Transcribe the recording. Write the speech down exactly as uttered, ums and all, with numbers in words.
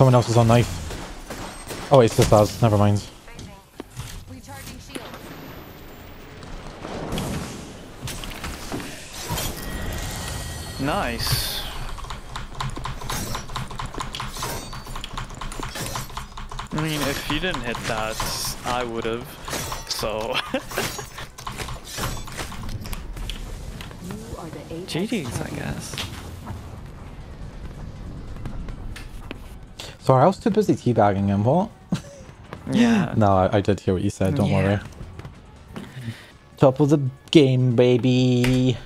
Someone else is on knife. Oh, it's just us. Never mind. Nice. I mean, if you didn't hit that, I would have. So. G G's, I guess. Sorry, I was too busy teabagging him. What? Yeah. No, I, I did hear what you said. Don't yeah. worry. Top of the game, baby.